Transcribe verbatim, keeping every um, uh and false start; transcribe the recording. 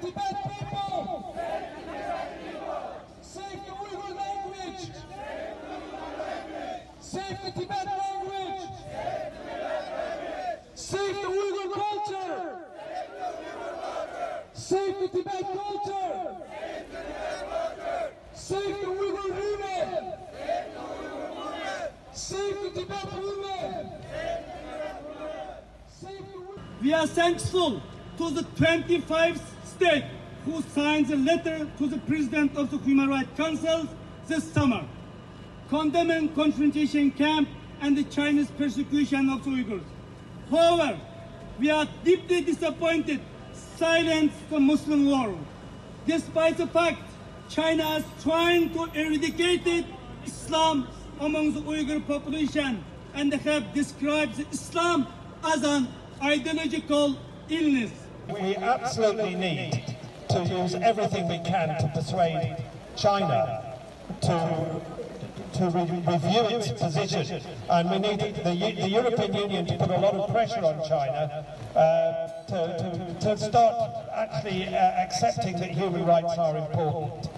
Save the Tibetan culture! Save the Tibetan culture! Save the Uyghur women! Save the Uyghur women! Save the Tibetan women! Save the Tibetan women! Save the women! We are thankful to the twenty-five states who signed a letter to the President of the Human Rights Council this summer, condemning concentration camp and the Chinese persecution of the Uyghurs. However, we are deeply disappointed silence the Muslim world. Despite the fact China is trying to eradicate Islam among the Uyghur population and have described Islam as an ideological illness. We absolutely need to use everything we can to persuade China to, to re review its position, and we need the, the European Union to put a lot of pressure on China uh, to, to, to start actually uh, accepting that human rights are important.